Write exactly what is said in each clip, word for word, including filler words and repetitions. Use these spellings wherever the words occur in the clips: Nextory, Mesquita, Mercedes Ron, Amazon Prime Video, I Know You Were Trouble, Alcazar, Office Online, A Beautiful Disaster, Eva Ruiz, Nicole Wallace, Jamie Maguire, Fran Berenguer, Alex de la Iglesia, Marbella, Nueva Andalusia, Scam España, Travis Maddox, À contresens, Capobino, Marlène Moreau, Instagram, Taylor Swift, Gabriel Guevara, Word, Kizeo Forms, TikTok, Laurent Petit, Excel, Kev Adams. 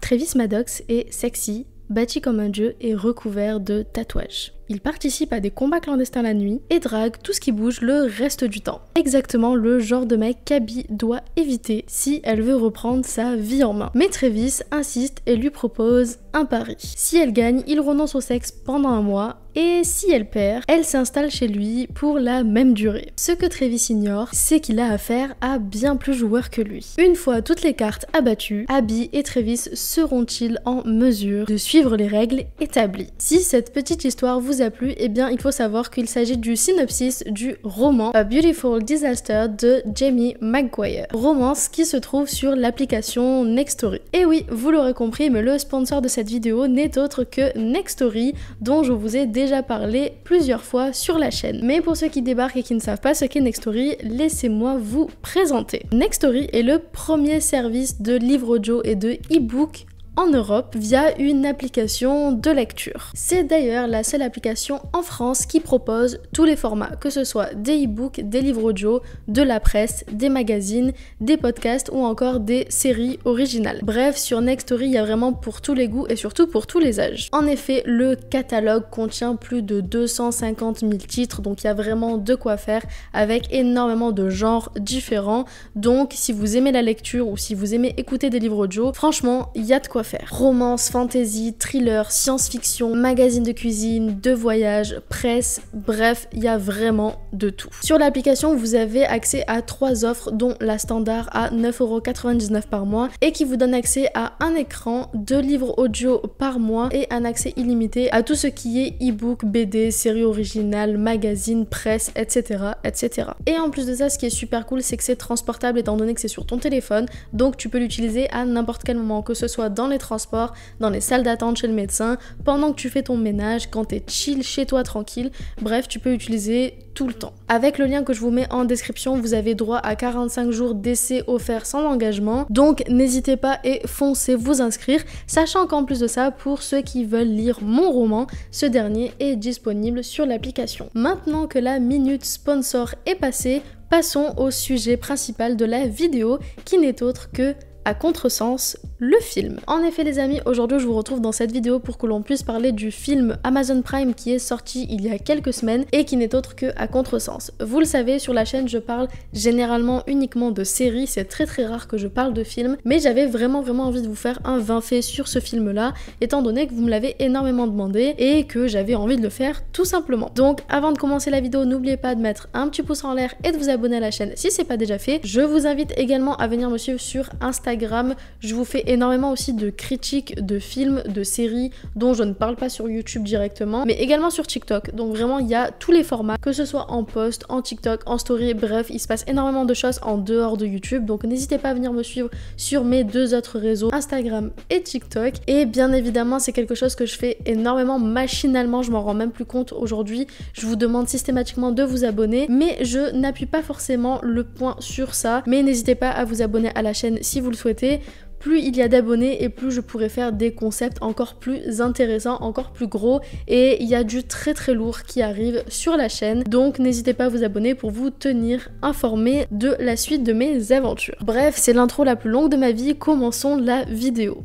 Travis Maddox est sexy, bâti comme un dieu et recouvert de tatouages. Il participe à des combats clandestins la nuit et drague tout ce qui bouge le reste du temps. Exactement le genre de mec qu'Abby doit éviter si elle veut reprendre sa vie en main. Mais Travis insiste et lui propose un pari. Si elle gagne, il renonce au sexe pendant un mois et si elle perd, elle s'installe chez lui pour la même durée. Ce que Travis ignore, c'est qu'il a affaire à bien plus joueurs que lui. Une fois toutes les cartes abattues, Abby et Travis seront-ils en mesure de suivre les règles établies? Si cette petite histoire vous a plu, eh bien il faut savoir qu'il s'agit du synopsis du roman A Beautiful Disaster de Jamie Maguire, romance qui se trouve sur l'application Nextory. Et oui, vous l'aurez compris, mais le sponsor de cette vidéo n'est autre que Nextory, dont je vous ai déjà parlé plusieurs fois sur la chaîne. Mais pour ceux qui débarquent et qui ne savent pas ce qu'est Nextory, laissez-moi vous présenter. Nextory est le premier service de livres audio et de e-book en Europe via une application de lecture. C'est d'ailleurs la seule application en France qui propose tous les formats, que ce soit des e-books, des livres audio, de la presse, des magazines, des podcasts ou encore des séries originales. Bref, sur Nextory, il y a vraiment pour tous les goûts et surtout pour tous les âges. En effet, le catalogue contient plus de deux cent cinquante mille titres, donc il y a vraiment de quoi faire avec énormément de genres différents. Donc si vous aimez la lecture ou si vous aimez écouter des livres audio, franchement, il y a de quoi faire. Romance, fantasy, thriller, science-fiction, magazine de cuisine, de voyage, presse, bref, il y a vraiment de tout. Sur l'application, vous avez accès à trois offres dont la standard à neuf euros quatre-vingt-dix-neuf par mois et qui vous donne accès à un écran, deux livres audio par mois et un accès illimité à tout ce qui est e-book, B D, série originale, magazine, presse, et cetera, et cetera. Et en plus de ça, ce qui est super cool, c'est que c'est transportable étant donné que c'est sur ton téléphone, donc tu peux l'utiliser à n'importe quel moment, que ce soit dans les transports, dans les salles d'attente chez le médecin, pendant que tu fais ton ménage, quand t'es chill chez toi tranquille, bref, tu peux utiliser tout le temps. Avec le lien que je vous mets en description, vous avez droit à quarante-cinq jours d'essai offerts sans engagement, donc n'hésitez pas et foncez vous inscrire, sachant qu'en plus de ça, pour ceux qui veulent lire mon roman, ce dernier est disponible sur l'application. Maintenant que la minute sponsor est passée, passons au sujet principal de la vidéo, qui n'est autre que À contresens, le film. En effet les amis, aujourd'hui je vous retrouve dans cette vidéo pour que l'on puisse parler du film Amazon Prime qui est sorti il y a quelques semaines et qui n'est autre que À contresens. Vous le savez, sur la chaîne je parle généralement uniquement de séries, c'est très très rare que je parle de films, mais j'avais vraiment vraiment envie de vous faire un vingt faits sur ce film là, étant donné que vous me l'avez énormément demandé et que j'avais envie de le faire tout simplement. Donc avant de commencer la vidéo, n'oubliez pas de mettre un petit pouce en l'air et de vous abonner à la chaîne si c'est pas déjà fait. Je vous invite également à venir me suivre sur Instagram. Je vous fais énormément aussi de critiques de films, de séries dont je ne parle pas sur YouTube directement, mais également sur TikTok. Donc vraiment, il y a tous les formats, que ce soit en post, en TikTok, en story, bref, il se passe énormément de choses en dehors de YouTube. Donc n'hésitez pas à venir me suivre sur mes deux autres réseaux, Instagram et TikTok. Et bien évidemment, c'est quelque chose que je fais énormément machinalement, je m'en rends même plus compte aujourd'hui. Je vous demande systématiquement de vous abonner, mais je n'appuie pas forcément le point sur ça. Mais n'hésitez pas à vous abonner à la chaîne si vous le souhaitez. Plus il y a d'abonnés et plus je pourrais faire des concepts encore plus intéressants, encore plus gros, et il y a du très très lourd qui arrive sur la chaîne, donc n'hésitez pas à vous abonner pour vous tenir informé de la suite de mes aventures. Bref, c'est l'intro la plus longue de ma vie, commençons la vidéo.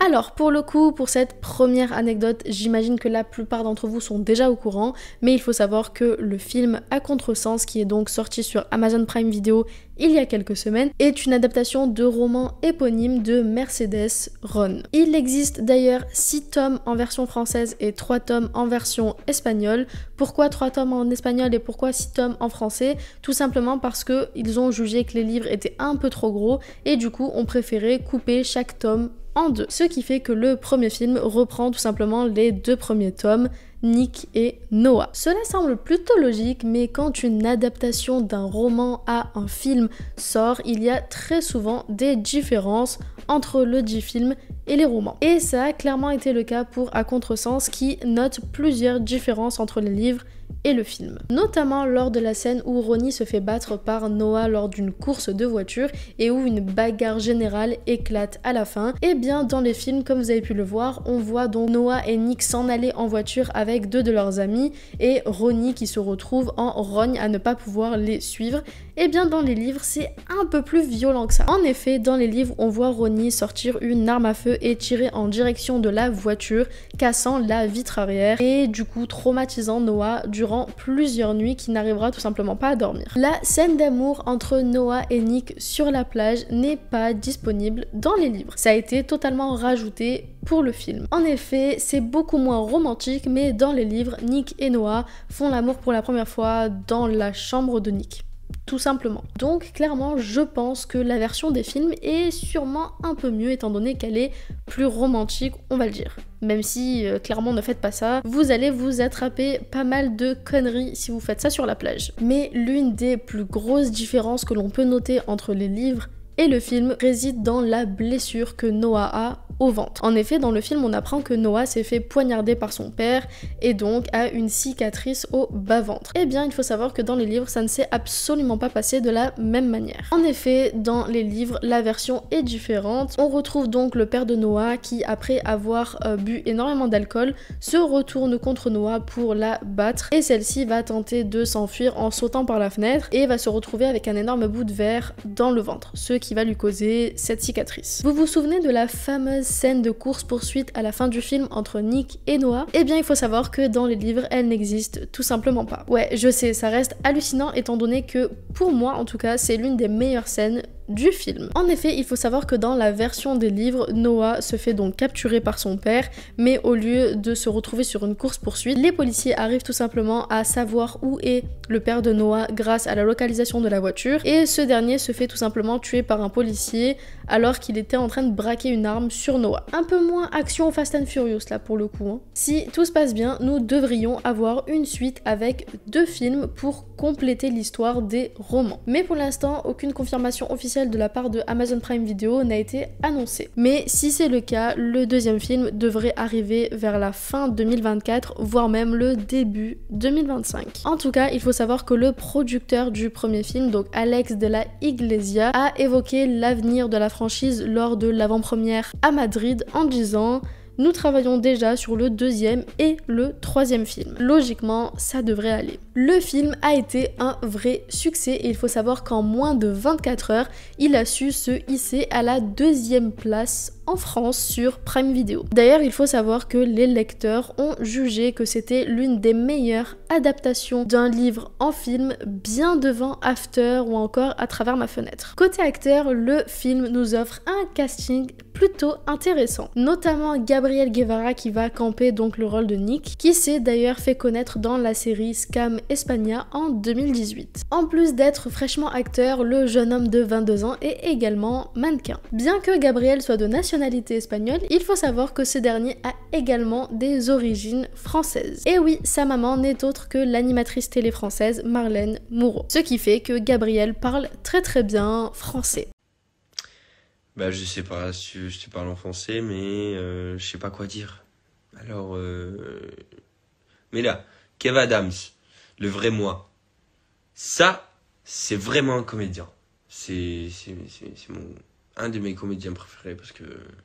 Alors pour le coup, pour cette première anecdote, j'imagine que la plupart d'entre vous sont déjà au courant, mais il faut savoir que le film À contresens, qui est donc sorti sur Amazon Prime Video il y a quelques semaines, est une adaptation de roman éponyme de Mercedes Ron. Il existe d'ailleurs six tomes en version française et trois tomes en version espagnole. Pourquoi trois tomes en espagnol et pourquoi six tomes en français? Tout simplement parce que ils ont jugé que les livres étaient un peu trop gros et du coup on préférait couper chaque tome en deux. Ce qui fait que le premier film reprend tout simplement les deux premiers tomes, Nick et Noah. Cela semble plutôt logique, mais quand une adaptation d'un roman à un film sort, il y a très souvent des différences entre le film et les romans. Et ça a clairement été le cas pour À contresens, qui note plusieurs différences entre les livres et le film. Notamment lors de la scène où Ronnie se fait battre par Noah lors d'une course de voiture et où une bagarre générale éclate à la fin. Et bien dans les films, comme vous avez pu le voir, on voit donc Noah et Nick s'en aller en voiture avec deux de leurs amis et Ronnie qui se retrouve en rogne à ne pas pouvoir les suivre. Et bien dans les livres, c'est un peu plus violent que ça. En effet, dans les livres, on voit Ronnie sortir une arme à feu et tirer en direction de la voiture, cassant la vitre arrière et du coup traumatisant Noah durant plusieurs nuits qui n'arrivera tout simplement pas à dormir. La scène d'amour entre Noah et Nick sur la plage n'est pas disponible dans les livres. Ça a été totalement rajouté pour le film. En effet, c'est beaucoup moins romantique, mais dans les livres, Nick et Noah font l'amour pour la première fois dans la chambre de Nick. Tout simplement. Donc clairement, je pense que la version des films est sûrement un peu mieux étant donné qu'elle est plus romantique, on va le dire. Même si, euh, clairement, ne faites pas ça. Vous allez vous attraper pas mal de conneries si vous faites ça sur la plage. Mais l'une des plus grosses différences que l'on peut noter entre les livres et le film réside dans la blessure que Noah a au ventre. En effet, dans le film, on apprend que Noah s'est fait poignarder par son père et donc a une cicatrice au bas-ventre. Eh bien, il faut savoir que dans les livres, ça ne s'est absolument pas passé de la même manière. En effet, dans les livres, la version est différente. On retrouve donc le père de Noah qui, après avoir euh, bu énormément d'alcool, se retourne contre Noah pour la battre et celle-ci va tenter de s'enfuir en sautant par la fenêtre et va se retrouver avec un énorme bout de verre dans le ventre, ce qui va lui causer cette cicatrice. Vous vous souvenez de la fameuse scène de course-poursuite à la fin du film entre Nick et Noah? Eh bien, il faut savoir que dans les livres, elle n'existe tout simplement pas. Ouais, je sais, ça reste hallucinant étant donné que, pour moi en tout cas, c'est l'une des meilleures scènes du film. En effet, il faut savoir que dans la version des livres, Noah se fait donc capturer par son père, mais au lieu de se retrouver sur une course-poursuite, les policiers arrivent tout simplement à savoir où est le père de Noah grâce à la localisation de la voiture, et ce dernier se fait tout simplement tuer par un policier alors qu'il était en train de braquer une arme sur Noah. Un peu moins action Fast and Furious là pour le coup, hein. Si tout se passe bien, nous devrions avoir une suite avec deux films pour compléter l'histoire des romans. Mais pour l'instant, aucune confirmation officielle de la part de Amazon Prime Video n'a été annoncée. Mais si c'est le cas, le deuxième film devrait arriver vers la fin deux mille vingt-quatre, voire même le début deux mille vingt-cinq. En tout cas, il faut savoir que le producteur du premier film, donc Alex de la Iglesia, a évoqué l'avenir de la franchise lors de l'avant-première à Madrid en disant « Nous travaillons déjà sur le deuxième et le troisième film. » Logiquement, ça devrait aller. Le film a été un vrai succès et il faut savoir qu'en moins de vingt-quatre heures, il a su se hisser à la deuxième place en France sur Prime Video. D'ailleurs, il faut savoir que les lecteurs ont jugé que c'était l'une des meilleures adaptations d'un livre en film, bien devant After ou encore À travers ma fenêtre. Côté acteur, le film nous offre un casting plutôt intéressant, notamment Gabriel Guevara qui va camper donc le rôle de Nick, qui s'est d'ailleurs fait connaître dans la série Scam España en deux mille dix-huit. En plus d'être fraîchement acteur, le jeune homme de vingt-deux ans est également mannequin. Bien que Gabriel soit de nationalité espagnole, il faut savoir que ce dernier a également des origines françaises. Et oui, sa maman n'est autre que l'animatrice télé française Marlène Moreau, ce qui fait que Gabriel parle très très bien français. Bah, je sais pas si je te parle en français, mais euh, je sais pas quoi dire. Alors, euh... mais là, Kev Adams, le vrai moi, ça, c'est vraiment un comédien. C'est mon... un de mes comédiens préférés parce que...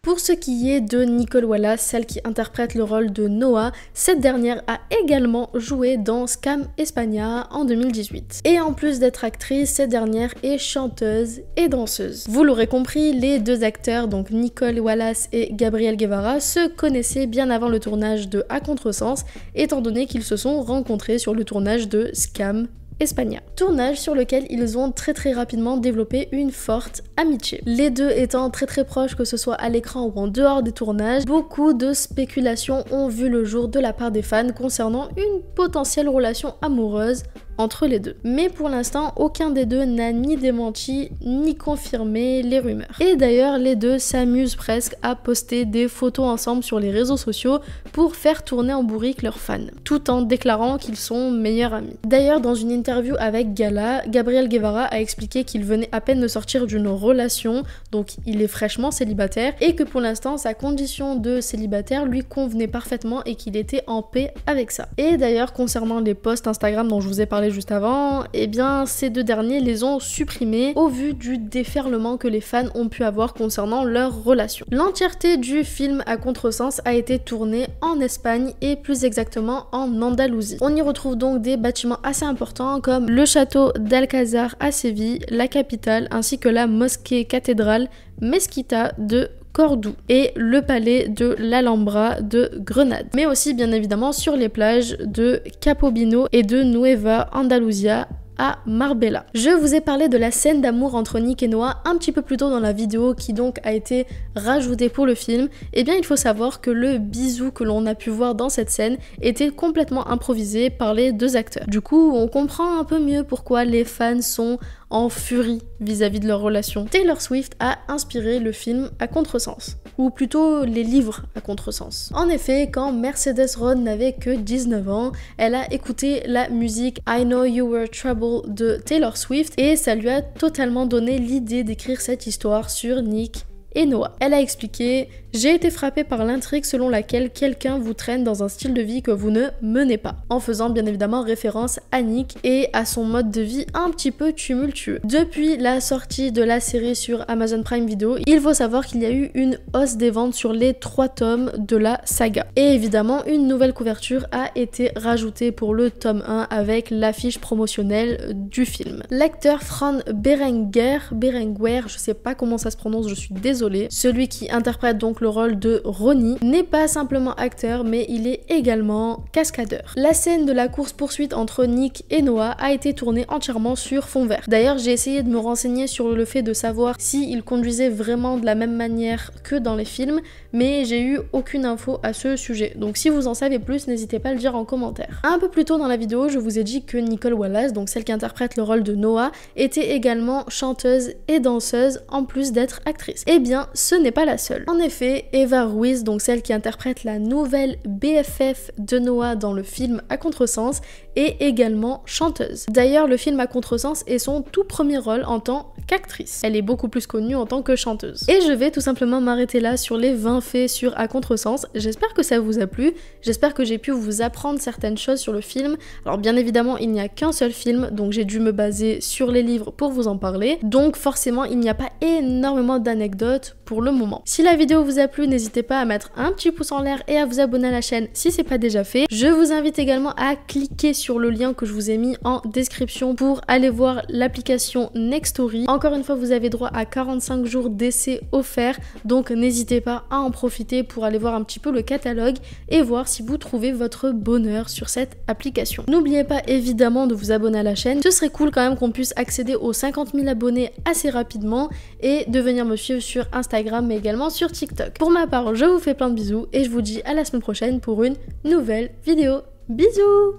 Pour ce qui est de Nicole Wallace, celle qui interprète le rôle de Noah, cette dernière a également joué dans Scam España en deux mille dix-huit. Et en plus d'être actrice, cette dernière est chanteuse et danseuse. Vous l'aurez compris, les deux acteurs, donc Nicole Wallace et Gabriel Guevara, se connaissaient bien avant le tournage de À contresens, étant donné qu'ils se sont rencontrés sur le tournage de Scam España. Tournage sur lequel ils ont très très rapidement développé une forte amitié. Les deux étant très très proches, que ce soit à l'écran ou en dehors des tournages, beaucoup de spéculations ont vu le jour de la part des fans concernant une potentielle relation amoureuse entre les deux. Mais pour l'instant, aucun des deux n'a ni démenti ni confirmé les rumeurs. Et d'ailleurs, les deux s'amusent presque à poster des photos ensemble sur les réseaux sociaux pour faire tourner en bourrique leurs fans, tout en déclarant qu'ils sont meilleurs amis. D'ailleurs, dans une interview avec Gala, Gabriel Guevara a expliqué qu'il venait à peine de sortir d'une relation, donc il est fraîchement célibataire, et que pour l'instant, sa condition de célibataire lui convenait parfaitement et qu'il était en paix avec ça. Et d'ailleurs, concernant les posts Instagram dont je vous ai parlé juste avant, eh bien ces deux derniers les ont supprimés au vu du déferlement que les fans ont pu avoir concernant leur relation. L'entièreté du film À contresens a été tournée en Espagne et plus exactement en Andalousie. On y retrouve donc des bâtiments assez importants comme le château d'Alcazar à Séville, la capitale, ainsi que la mosquée-cathédrale Mesquita de Cordoue et le palais de l'Alhambra de Grenade, mais aussi bien évidemment sur les plages de Capobino et de Nueva Andalusia à Marbella. Je vous ai parlé de la scène d'amour entre Nick et Noah un petit peu plus tôt dans la vidéo qui donc a été rajoutée pour le film. Et bien il faut savoir que le bisou que l'on a pu voir dans cette scène était complètement improvisé par les deux acteurs. Du coup on comprend un peu mieux pourquoi les fans sont en furie vis-à-vis de leur relation. Taylor Swift a inspiré le film À contresens, ou plutôt les livres À contresens. En effet, quand Mercedes Ron n'avait que dix-neuf ans, elle a écouté la musique I Know You Were Trouble de Taylor Swift et ça lui a totalement donné l'idée d'écrire cette histoire sur Nick et Noah. Elle a expliqué « J'ai été frappée par l'intrigue selon laquelle quelqu'un vous traîne dans un style de vie que vous ne menez pas », en faisant bien évidemment référence à Nick et à son mode de vie un petit peu tumultueux. Depuis la sortie de la série sur Amazon Prime Video, il faut savoir qu'il y a eu une hausse des ventes sur les trois tomes de la saga. Et évidemment, une nouvelle couverture a été rajoutée pour le tome un avec l'affiche promotionnelle du film. L'acteur Fran Berenguer, Berenguer, je sais pas comment ça se prononce, je suis désolée, celui qui interprète donc le rôle de Ronnie, n'est pas simplement acteur mais il est également cascadeur. La scène de la course-poursuite entre Nick et Noah a été tournée entièrement sur fond vert. D'ailleurs j'ai essayé de me renseigner sur le fait de savoir s'il conduisait vraiment de la même manière que dans les films, mais j'ai eu aucune info à ce sujet, donc si vous en savez plus n'hésitez pas à le dire en commentaire. Un peu plus tôt dans la vidéo je vous ai dit que Nicole Wallace, donc celle qui interprète le rôle de Noah, était également chanteuse et danseuse en plus d'être actrice. Et bien ce n'est pas la seule. En effet, Eva Ruiz, donc celle qui interprète la nouvelle B F F de Noah dans le film À contresens, est également chanteuse. D'ailleurs, le film À contresens est son tout premier rôle en tant qu'actrice. Elle est beaucoup plus connue en tant que chanteuse. Et je vais tout simplement m'arrêter là sur les vingt faits sur À contresens. J'espère que ça vous a plu. J'espère que j'ai pu vous apprendre certaines choses sur le film. Alors bien évidemment, il n'y a qu'un seul film, donc j'ai dû me baser sur les livres pour vous en parler. Donc forcément, il n'y a pas énormément d'anecdotes pour le moment. Si la vidéo vous a plu, n'hésitez pas à mettre un petit pouce en l'air et à vous abonner à la chaîne si c'est pas déjà fait. Je vous invite également à cliquer sur le lien que je vous ai mis en description pour aller voir l'application Nextory. Encore une fois, vous avez droit à quarante-cinq jours d'essai offerts, donc n'hésitez pas à en profiter pour aller voir un petit peu le catalogue et voir si vous trouvez votre bonheur sur cette application. N'oubliez pas évidemment de vous abonner à la chaîne, ce serait cool quand même qu'on puisse accéder aux cinquante mille abonnés assez rapidement et de venir me suivre sur Instagram mais également sur TikTok. Pour ma part, je vous fais plein de bisous et je vous dis à la semaine prochaine pour une nouvelle vidéo. Bisous!